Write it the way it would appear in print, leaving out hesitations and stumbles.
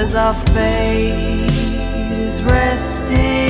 As our fate is resting.